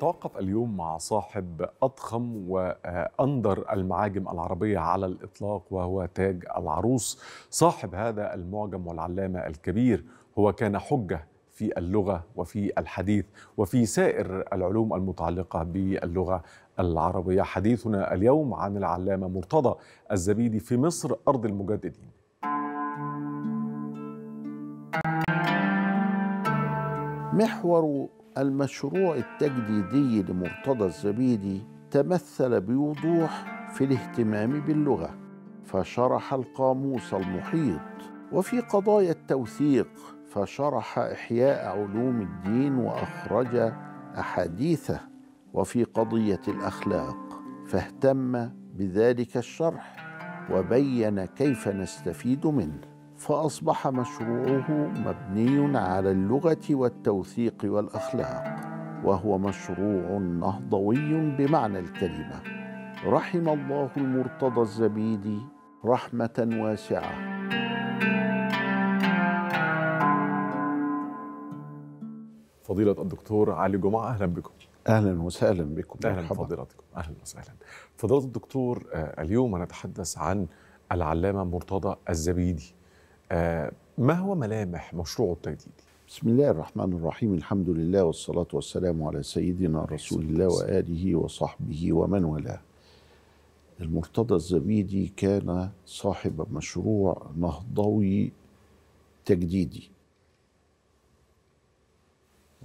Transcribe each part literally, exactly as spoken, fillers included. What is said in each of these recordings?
نتوقف اليوم مع صاحب أضخم وأندر المعاجم العربية على الإطلاق، وهو تاج العروس صاحب هذا المعجم والعلامة الكبير. هو كان حجة في اللغة وفي الحديث وفي سائر العلوم المتعلقة باللغة العربية. حديثنا اليوم عن العلامة مرتضى الزبيدي في مصر أرض المجددين. محور المشروع التجديدي لمرتضى الزبيدي تمثل بوضوح في الاهتمام باللغة، فشرح القاموس المحيط، وفي قضايا التوثيق فشرح إحياء علوم الدين وأخرج أحاديثه، وفي قضية الأخلاق فاهتم بذلك الشرح وبين كيف نستفيد منه، فأصبح مشروعه مبني على اللغة والتوثيق والأخلاق، وهو مشروع نهضوي بمعنى الكلمة. رحم الله المرتضى الزبيدي رحمة واسعة. فضيلة الدكتور علي جمعة، أهلا بكم. أهلا وسهلا بكم. أهلا بفضيلتكم. أهلا وسهلا. فضيلة الدكتور، اليوم نتحدث عن العلامة مرتضى الزبيدي. ما هو ملامح مشروعه التجديدي؟ بسم الله الرحمن الرحيم، الحمد لله والصلاة والسلام على سيدنا رسول الله وآله وصحبه ومن والاه. المرتضى الزبيدي كان صاحب مشروع نهضوي تجديدي،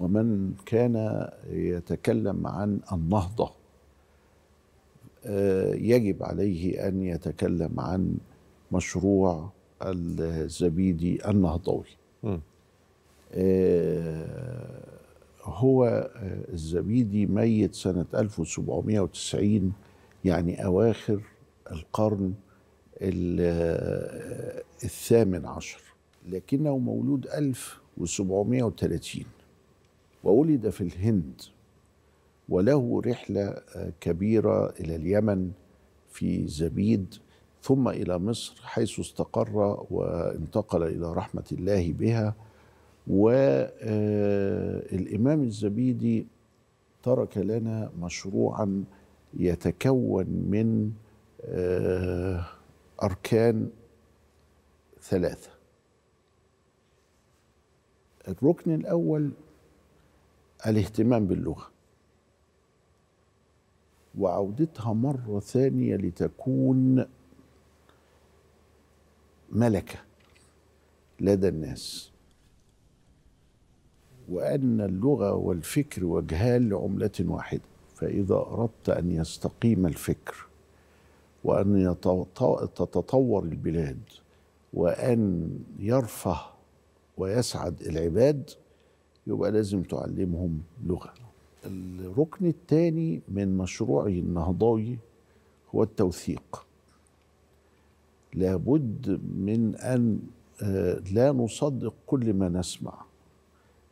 ومن كان يتكلم عن النهضة يجب عليه أن يتكلم عن مشروع الزبيدي النهضوي. آه هو الزبيدي ميت سنة ألف وسبعمائة وتسعين، يعني أواخر القرن الثامن عشر، لكنه مولود ألف وسبعمائة وثلاثين، وولد في الهند، وله رحلة كبيرة إلى اليمن في زبيد، ثم إلى مصر حيث استقر وانتقل إلى رحمة الله بها. والإمام الزبيدي ترك لنا مشروعا يتكون من أركان ثلاثة. الركن الأول الاهتمام باللغة وعودتها مرة ثانية لتكون ملكة لدى الناس، وأن اللغة والفكر وجهان لعملة واحدة، فإذا أردت أن يستقيم الفكر وأن تتطور البلاد وأن يرفه ويسعد العباد يبقى لازم تعلمهم لغة. الركن الثاني من مشروعه النهضوي هو التوثيق. لابد من أن لا نصدق كل ما نسمع،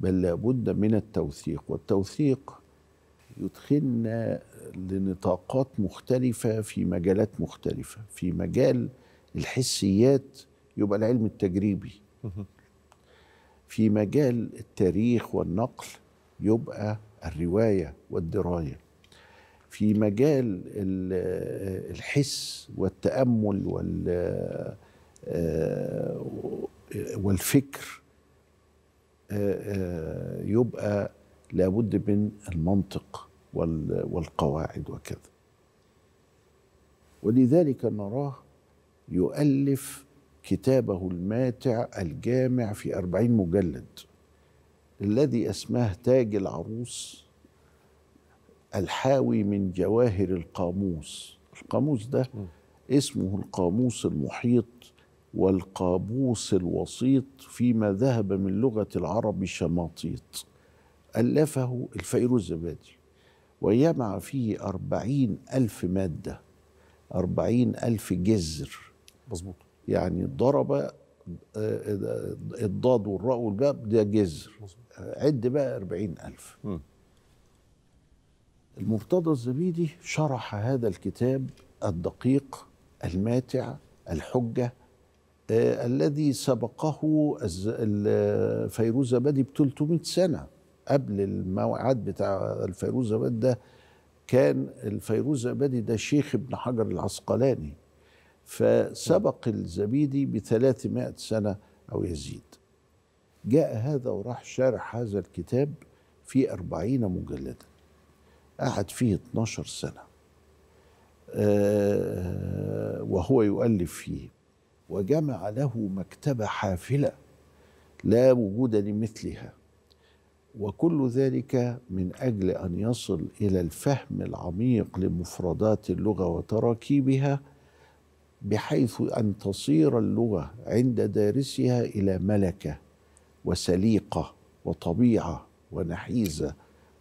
بل لابد من التوثيق، والتوثيق يدخلنا لنطاقات مختلفة في مجالات مختلفة. في مجال الحسيات يبقى العلم التجريبي، في مجال التاريخ والنقل يبقى الرواية والدراية، في مجال الحس والتأمل والفكر يبقى لابد من المنطق والقواعد وكذا. ولذلك نراه يؤلف كتابه الماتع الجامع في أربعين مجلد الذي اسماه تاج العروس، الحاوي من جواهر القاموس. القاموس ده اسمه القاموس المحيط والقاموس الوسيط فيما ذهب من لغة العرب شماطيط، ألفه الفيروزابادي، ويجمع فيه أربعين ألف مادة، أربعين ألف جذر. مظبوط. يعني ضرب الضاد والراء والباء ده جذر. مظبوط. عد بقى أربعين ألف. م. المرتضى الزبيدي شرح هذا الكتاب الدقيق الماتع الحجة، آه الذي سبقه الفيروزابادي ب ثلاثمائة سنة. قبل الموعد بتاع الفيروزابادي ده، كان الفيروزابادي ده شيخ ابن حجر العسقلاني، فسبق الزبيدي بثلاثمائة سنة أو يزيد. جاء هذا وراح شارح هذا الكتاب في أربعين مجلدا، قعد فيه اثناشر سنة أه وهو يؤلف فيه، وجمع له مكتبة حافلة لا وجود لمثلها، وكل ذلك من أجل أن يصل إلى الفهم العميق لمفردات اللغة وتراكيبها، بحيث أن تصير اللغة عند دارسها إلى ملكة وسليقة وطبيعة ونحيزة،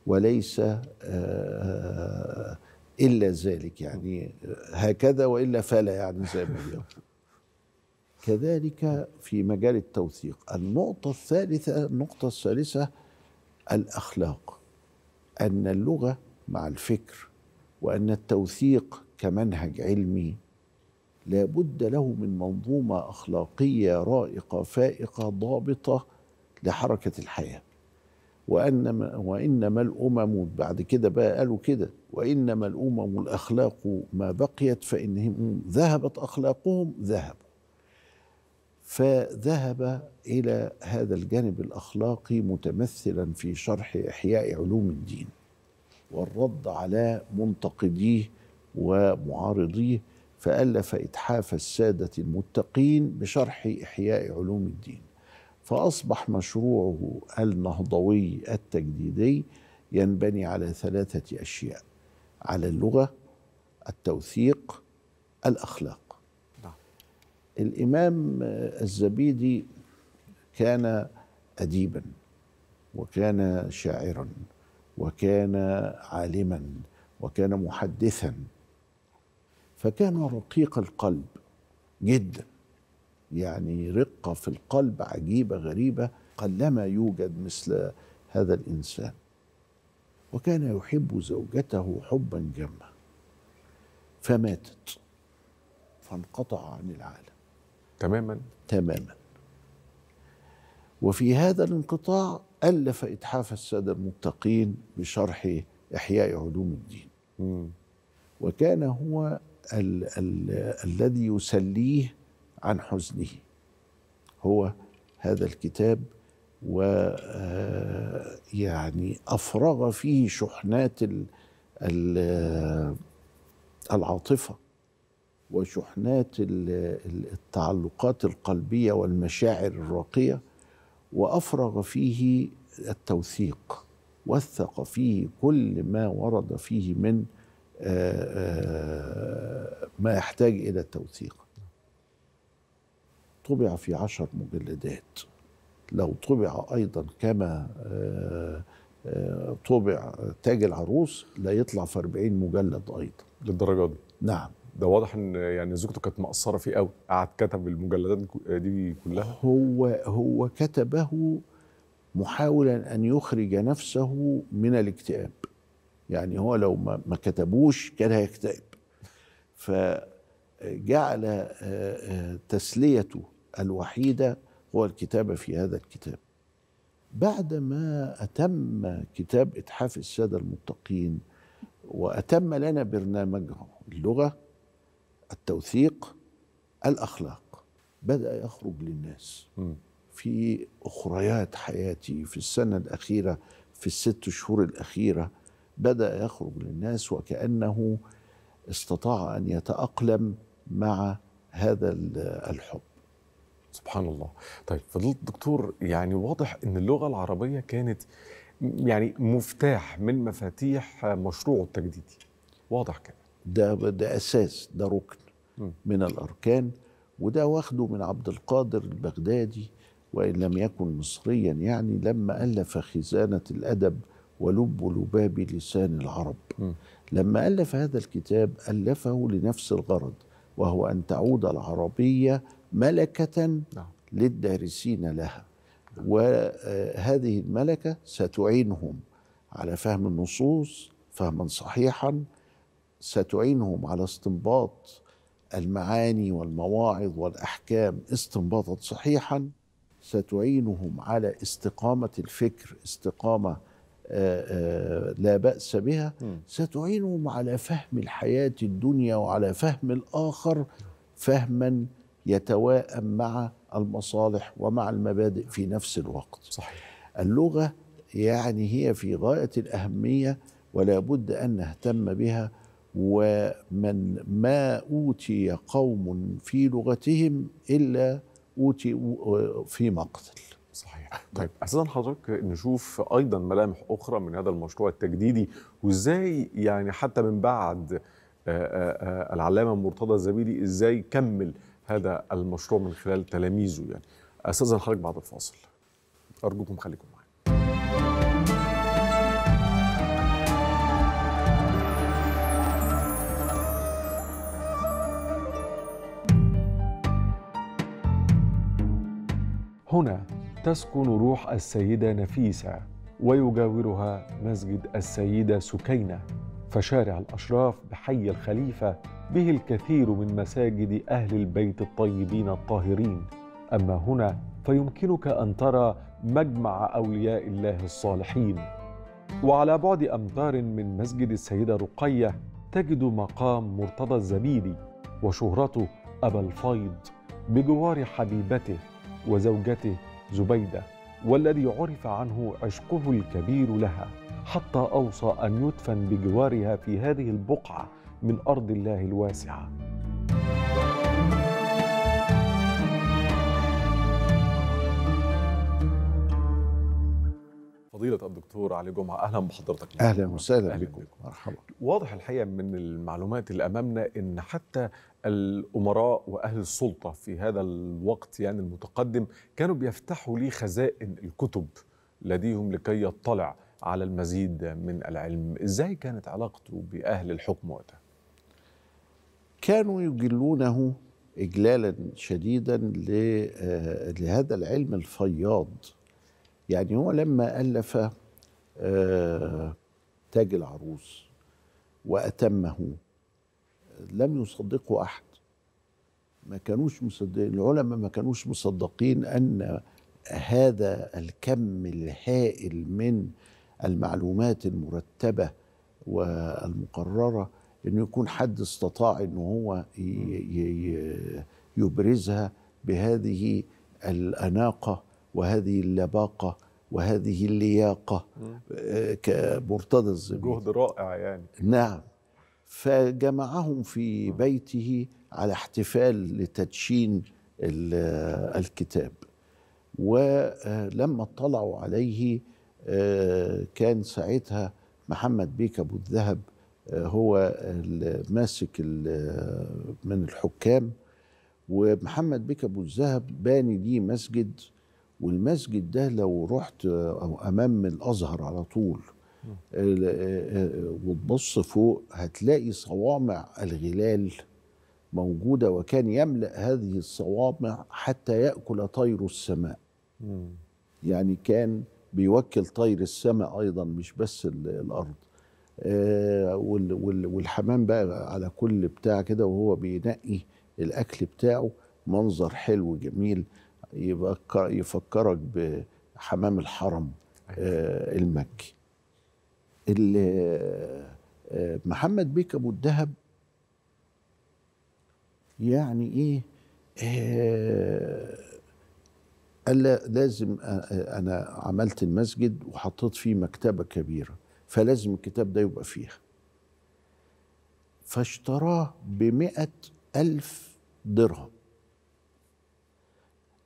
وليس إلا ذلك، يعني هكذا وإلا فلا، يعني زي ما بيقول. كذلك في مجال التوثيق. النقطة الثالثة النقطة الثالثة الأخلاق، أن اللغة مع الفكر، وأن التوثيق كمنهج علمي لابد له من منظومة أخلاقية رائقة فائقة ضابطة لحركة الحياة. وإنما, وإنما الأمم، بعد كده بقى قالوا كده، وإنما الأمم الأخلاق ما بقيت، فإنهم ذهبت أخلاقهم ذهبوا. فذهب إلى هذا الجانب الأخلاقي متمثلا في شرح إحياء علوم الدين، والرد على منتقديه ومعارضيه، فألف إتحاف السادة المتقين بشرح إحياء علوم الدين. فأصبح مشروعه النهضوي التجديدي ينبني على ثلاثة أشياء: على اللغة، التوثيق، الأخلاق. الإمام الزبيدي كان أديبا، وكان شاعرا، وكان عالما، وكان محدثا، فكان رقيق القلب جدا، يعني رقة في القلب عجيبة غريبة قلما يوجد مثل هذا الإنسان. وكان يحب زوجته حبا جما، فماتت فانقطع عن العالم تماما تماما. وفي هذا الانقطاع ألف إتحاف السادة المتقين بشرح إحياء علوم الدين. م. وكان هو ال ال الذي يسليه عن حزنه، هو هذا الكتاب، ويعني أفرغ فيه شحنات ال ال العاطفة، وشحنات التعلقات القلبية والمشاعر الراقية، وأفرغ فيه التوثيق، وثق فيه كل ما ورد فيه من ما يحتاج إلى التوثيق. طبع في عشر مجلدات، لو طبع أيضا كما طبع تاج العروس لا يطلع في أربعين مجلد أيضا. للدرجة دي؟ نعم. ده واضح ان يعني زوجته كانت مقصره فيه قوي، قعد كتب المجلدات دي كلها. هو هو كتبه محاولا ان يخرج نفسه من الاكتئاب، يعني هو لو ما كتبوش كان هيكتئب، فجعل تسليته الوحيده هو الكتابه في هذا الكتاب. بعدما اتم كتاب اتحاف الساده المتقين، واتم لنا برنامجه: اللغه، التوثيق، الأخلاق، بدأ يخرج للناس. م. في أخريات حياتي في السنة الأخيرة، في الست شهور الأخيرة، بدأ يخرج للناس، وكأنه استطاع أن يتأقلم مع هذا الحب. سبحان الله. طيب فضيلة الدكتور، يعني واضح أن اللغة العربية كانت يعني مفتاح من مفاتيح مشروعه التجديدي، واضح كده. ده, ده أساس، ده ركن من الأركان، وده واخده من عبد القادر البغدادي، وإن لم يكن مصريا يعني، لما ألف خزانة الآداب ولب لباب لسان العرب. م. لما ألف هذا الكتاب ألفه لنفس الغرض، وهو أن تعود العربية ملكة نعم. للدارسين لها، وهذه الملكة ستعينهم على فهم النصوص فهما صحيحا، ستعينهم على استنباط المعاني والمواعظ والأحكام استنباطا صحيحا، ستعينهم على استقامة الفكر استقامة لا بأس بها ستعينهم على فهم الحياة الدنيا وعلى فهم الآخر فهما يتواءم مع المصالح ومع المبادئ في نفس الوقت. صحيح. اللغة يعني هي في غاية الأهمية ولا بد أن نهتم بها، ومن ما أوتي قوم في لغتهم إلا أوتوا في مقتل. صحيح. طيب أساساً حضرتك نشوف أيضاً ملامح أخرى من هذا المشروع التجديدي، وإزاي يعني حتى من بعد العلامة مرتضى الزبيدي إزاي كمل هذا المشروع من خلال تلاميذه يعني. أستاذن حضرتك بعد الفاصل، أرجوكم خليكم معي. هنا تسكن روح السيدة نفيسة ويجاورها مسجد السيدة سكينة، فشارع الأشراف بحي الخليفة به الكثير من مساجد أهل البيت الطيبين الطاهرين. أما هنا فيمكنك أن ترى مجمع أولياء الله الصالحين، وعلى بعد أمتار من مسجد السيدة رقية تجد مقام مرتضى الزبيدي وشهرته أبا الفيض بجوار حبيبته وزوجته زبيدة، والذي عرف عنه عشقه الكبير لها حتى أوصى أن يدفن بجوارها في هذه البقعة من أرض الله الواسعة. فضيلة الدكتور علي جمعة، أهلا بحضرتك. أهلا وسهلا بكم. مرحبا. واضح الحقيقة من المعلومات اللي أمامنا أن حتى الأمراء وأهل السلطة في هذا الوقت يعني المتقدم كانوا بيفتحوا لي خزائن الكتب لديهم لكي يطلع على المزيد من العلم. إزاي كانت علاقته بأهل الحكم وقتها؟ كانوا يجلونه إجلالا شديدا لهذا العلم الفياض. يعني هو لما ألف تاج العروس وأتمه لم يصدقه أحد، ما كانوش مصدقين العلماء، ما كانوش مصدقين أن هذا الكم الهائل من المعلومات المرتبة والمقررة أن يكون حد استطاع أنه هو يبرزها بهذه الأناقة وهذه اللباقة وهذه اللياقة كمرتضى الزبيدي. جهد رائع يعني. نعم. فجمعهم في بيته على احتفال لتدشين الكتاب، ولما اطلعوا عليه كان ساعتها محمد بيك أبو الذهب هو ماسك من الحكام، ومحمد بيك أبو الذهب باني ليه مسجد، والمسجد ده لو رحت أو أمام الأزهر على طول وتبص فوق هتلاقي صوامع الغلال موجودة، وكان يملأ هذه الصوامع حتى يأكل طير السماء. مم. يعني كان بيوكل طير السماء أيضا مش بس الأرض. آه والحمام بقى على كل بتاع كده وهو بينقي الأكل بتاعه، منظر حلو جميل يفكرك بحمام الحرم آه المكي. آه محمد بيك أبو الذهب يعني ايه آه قال لا لازم، انا عملت المسجد وحطيت فيه مكتبة كبيرة فلازم الكتاب ده يبقى فيها، فاشتراه بمئة ألف درهم.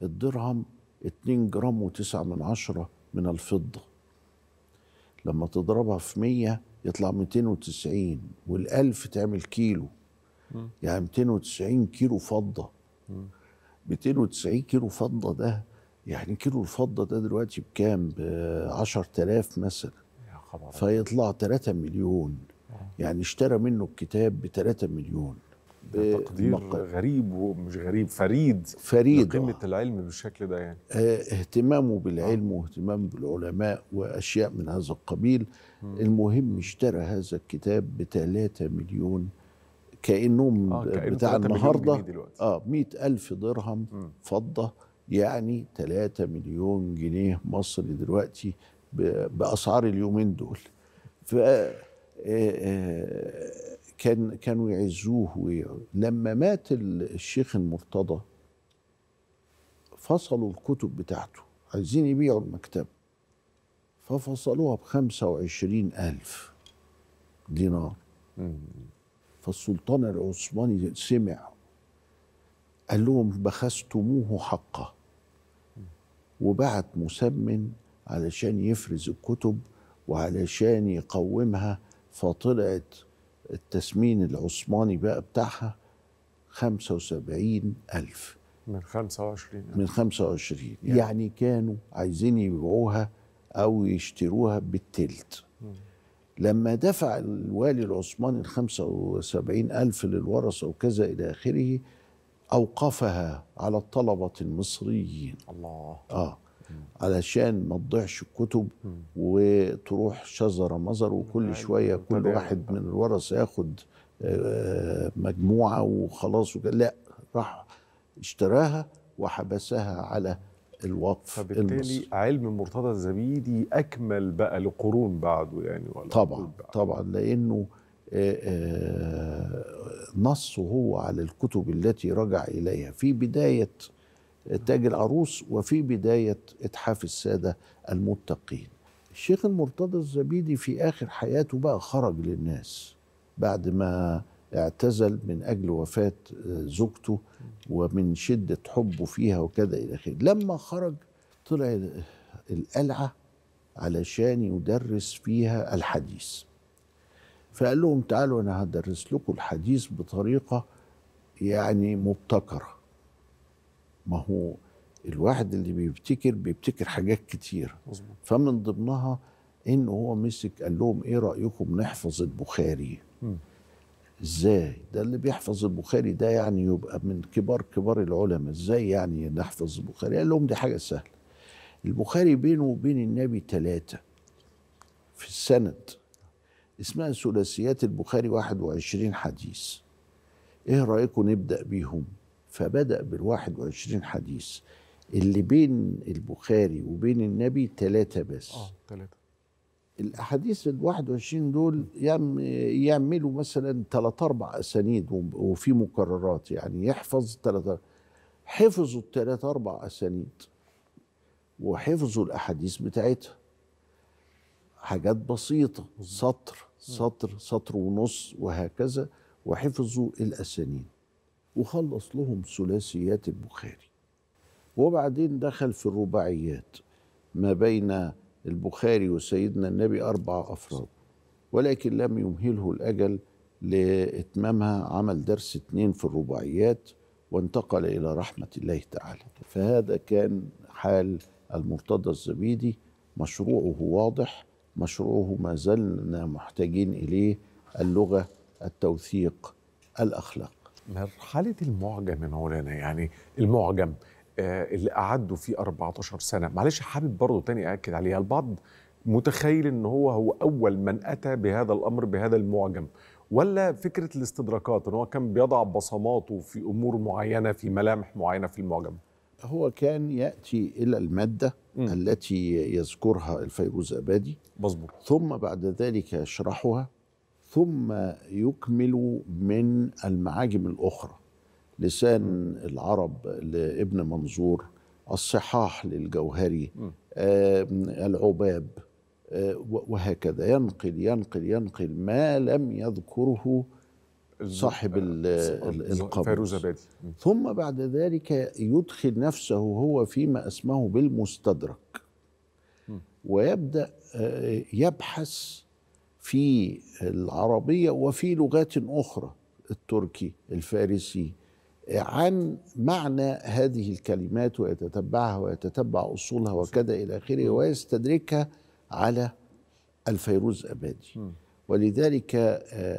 الدرهم اتنين جرام وتسعة من عشرة من الفضة، لما تضربها في مية يطلع ميتين وتسعين، والألف تعمل كيلو، يعني مئتين وتسعين كيلو فضة. مئتين وتسعين كيلو فضة ده يعني كيلو الفضة ده دلوقتي بكام؟ ب عشرة آلاف مثلا، فيطلع ثلاثة مليون. يعني اشترى منه الكتاب ب ثلاثة مليون. تقدير غريب، ومش غريب، فريد فريد قمة العلم بالشكل ده يعني. اهتمامه بالعلم واهتمامه بالعلماء وأشياء من هذا القبيل. المهم اشترى هذا الكتاب ب ثلاثة مليون، كأنهم آه بتاع النهارده اه مئة ألف درهم م. فضة، يعني ثلاثة مليون جنيه مصري دلوقتي بأسعار اليومين دول. ف كان كانوا يعزوه. لما مات الشيخ المرتضى فصلوا الكتب بتاعته، عايزين يبيعوا المكتبة، ففصلوها بخمسة وعشرين ألف دينار. فالسلطان العثماني سمع، قال لهم بخستموه حقه، وبعت مسمن علشان يفرز الكتب وعلشان يقومها، فطلعت التسمين العثماني بقى بتاعها خمسة وسبعين ألف من خمسة وعشرين من خمسة وعشرين يعني, يعني كانوا عايزين يبيعوها أو يشتروها بالتلت. لما دفع الوالي العثماني الخمسة وسبعين ألف للورثة وكذا إلى آخره، أوقفها على الطلبة المصريين. الله. آه. علشان ما تضيعش الكتب وتروح شجره مزر، وكل شويه كل واحد من الورثه ياخد مجموعه وخلاص. لا، راح اشتراها وحبسها على الوقف المصري. فبالتالي علم مرتضى الزبيدي اكمل بقى لقرون بعده يعني. ولا طبعا طبعا، لانه نصه هو على الكتب التي رجع اليها في بدايه تاج العروس وفي بداية إتحاف السادة المتقين. الشيخ المرتضى الزبيدي في آخر حياته بقى خرج للناس بعد ما اعتزل من أجل وفاة زوجته ومن شدة حبه فيها وكذا إلى آخره. لما خرج طلع القلعة علشان يدرس فيها الحديث، فقال لهم تعالوا أنا هدرس لكم الحديث بطريقة يعني مبتكرة. ما هو الواحد اللي بيبتكر بيبتكر حاجات كتير، فمن ضمنها انه هو مسك قال لهم ايه رايكم نحفظ البخاري؟ م. ازاي؟ ده اللي بيحفظ البخاري ده يعني يبقى من كبار كبار العلماء، ازاي يعني نحفظ البخاري؟ قال لهم دي حاجه سهله، البخاري بينه وبين النبي ثلاثه في السند، اسمها ثلاثيات البخاري واحد وعشرين حديث، ايه رايكم نبدا بيهم؟ فبدأ بالواحد وعشرين حديث. اللي بين البخاري وبين النبي ثلاثة بس. اه ثلاثة. الأحاديث الواحد وعشرين دول يعملوا مثلا ثلاثة أربع أسانيد وفي مكررات، يعني يحفظ ثلاثة، حفظوا الثلاثة أربع أسانيد وحفظوا الأحاديث بتاعتها. حاجات بسيطة، سطر سطر سطر ونص وهكذا، وحفظوا الأسانيد. وخلص لهم ثلاثيات البخاري، وبعدين دخل في الرباعيات ما بين البخاري وسيدنا النبي أربع أفراد، ولكن لم يمهله الأجل لإتمامها، عمل درس اتنين في الرباعيات وانتقل إلى رحمة الله تعالى. فهذا كان حال المرتضى الزبيدي. مشروعه واضح، مشروعه ما زلنا محتاجين إليه، اللغة، التوثيق، الأخلاق. مرحلة المعجم يا مولانا، يعني المعجم آه اللي قعدوا فيه أربعتاشر سنة، معلش حابب برضه تاني أأكد عليها، البعض متخيل إن هو هو أول من أتى بهذا الأمر بهذا المعجم، ولا فكرة الاستدراكات إن هو كان بيضع بصماته في أمور معينة في ملامح معينة في المعجم؟ هو كان يأتي إلى المادة م. التي يذكرها الفيروزابادي، مظبوط، ثم بعد ذلك يشرحها، ثم يكمل من المعاجم الأخرى، لسان العرب لابن منظور، الصحاح للجوهري، آه العباب، آه وهكذا، ينقل ينقل ينقل ما لم يذكره صاحب القاموس. ثم بعد ذلك يدخل نفسه هو فيما اسمه بالمستدرك، ويبدأ آه يبحث في العربية وفي لغات أخرى، التركي، الفارسي، عن معنى هذه الكلمات، ويتتبعها ويتتبع أصولها وكذا إلى آخره، ويستدركها على الفيروزابادي. ولذلك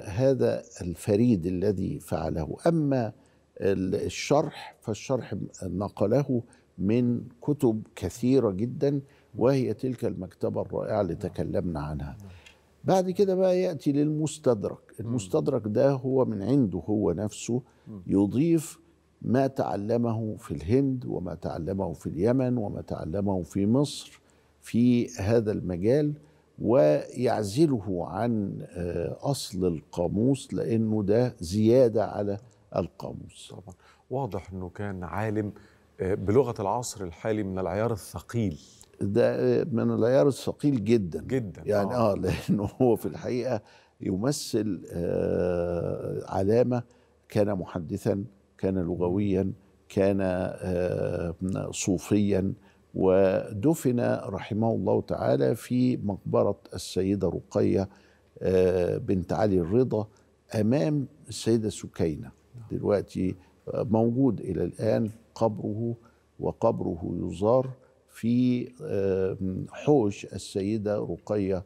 هذا الفريد الذي فعله. أما الشرح فالشرح نقله من كتب كثيرة جدا، وهي تلك المكتبة الرائعة اللي تكلمنا عنها. بعد كده بقى يأتي للمستدرك. المستدرك ده هو من عنده هو نفسه يضيف ما تعلمه في الهند، وما تعلمه في اليمن، وما تعلمه في مصر، في هذا المجال ويعزله عن أصل القاموس، لأنه ده زيادة على القاموس. طبعا واضح أنه كان عالم بلغة العصر الحالي من العيار الثقيل، ده من العيار الثقيل جدا جدا يعني آه. آه لأنه هو في الحقيقة يمثل آه علامة، كان محدثا، كان لغويا، كان آه صوفيا، ودفن رحمه الله تعالى في مقبرة السيدة رقية آه بنت علي الرضا أمام السيدة سكينة. دلوقتي موجود إلى الآن قبره، وقبره يزار في حوش السيدة رقية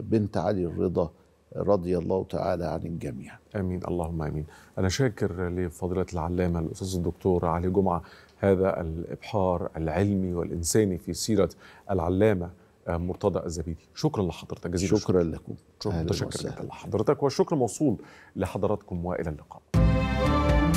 بنت علي الرضا رضي الله تعالى عن الجميع. آمين اللهم آمين. أنا شاكر لفضيلة العلامة الأستاذ الدكتور علي جمعة هذا الإبحار العلمي والإنساني في سيرة العلامة مرتضى الزبيدي. شكرا لحضرتك جزيلا. شكرا لكم. شكرا لحضرتك، والشكر موصول لحضراتكم، وإلى اللقاء.